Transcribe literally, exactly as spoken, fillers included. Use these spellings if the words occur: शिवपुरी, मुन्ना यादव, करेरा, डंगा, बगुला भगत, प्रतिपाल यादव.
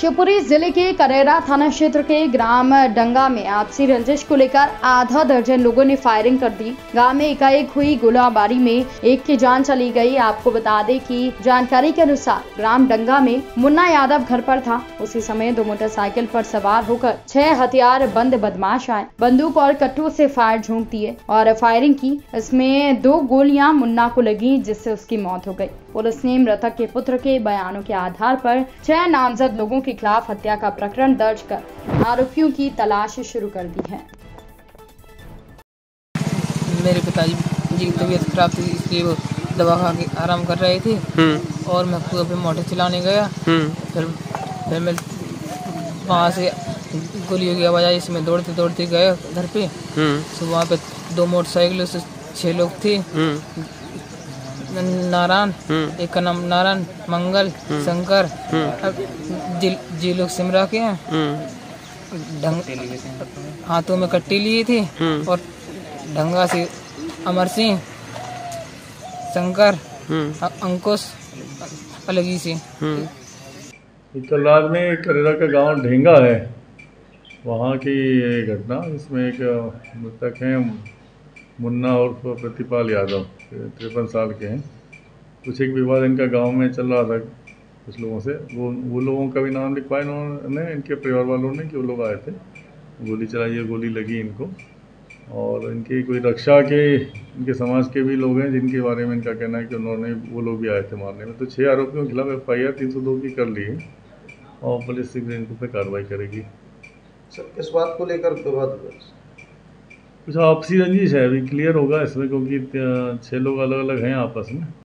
शिवपुरी जिले के करेरा थाना क्षेत्र के ग्राम डंगा में आपसी रंजिश को लेकर आधा दर्जन लोगों ने फायरिंग कर दी। गांव में एकाएक हुई गोलाबारी में एक की जान चली गई। आपको बता दें कि जानकारी के अनुसार ग्राम डंगा में मुन्ना यादव घर पर था। उसी समय दो मोटरसाइकिल पर सवार होकर छह हथियार बंद बदमाश आए, बंदूक और कट्टों से फायर झोंक दिए और फायरिंग की। इसमें दो गोलियां मुन्ना को लगी जिससे उसकी मौत हो गयी। पुलिस ने मृतक के पुत्र के बयानों के आधार पर छह नामजद लोगों के खिलाफ हत्या का प्रकरण दर्ज कर आरोपियों की तलाश शुरू कर दी है। मेरे पिताजी की तबीयत खराब थी, इसलिए वो दवा खा के आराम कर रहे थे और मैं खुद अपने मोटर चलाने गया। फिर फिर मैं वहाँ से गोलियों की आवाज़ आई, इसमें दौड़ते दौड़ते गए घर पे। तो वहाँ पे दो मोटरसाइकिलों से छह लोग थे, नारायण, एक का नाम नारायण, मंगल, शंकर, जी लोग सिमरा के हैं। हाथों में कट्टे लिए थे और डंगा से अमर सिंह, शंकर, अंकुश, अलगी से। इतलाग में करेरा का गांव ढेंगा है, वहाँ की घटना। इसमें एक मृतक है मुन्ना और प्रतिपाल यादव, तिरपन साल के हैं। कुछ एक विवाद इनका गांव में चल रहा था कुछ लोगों से। वो वो लोगों का भी नाम लिखवाया इन्होंने, इनके परिवार वालों ने, कि वो लोग आए थे, गोली चलाई है, गोली लगी इनको। और इनकी कोई रक्षा के इनके समाज के भी लोग हैं जिनके बारे में इनका कहना है कि उन्होंने वो लोग भी आए थे मारने में। तो छः आरोपियों के खिलाफ एफ आई आर तीन सौ दो की कर ली है और पुलिस शीघ्र इनके ऊपर कार्रवाई करेगी। सर, किस बात को लेकर विवाद? कुछ आपसी रंजिश है, अभी क्लियर होगा इसमें, क्योंकि छः लोग अलग अलग हैं आपस में।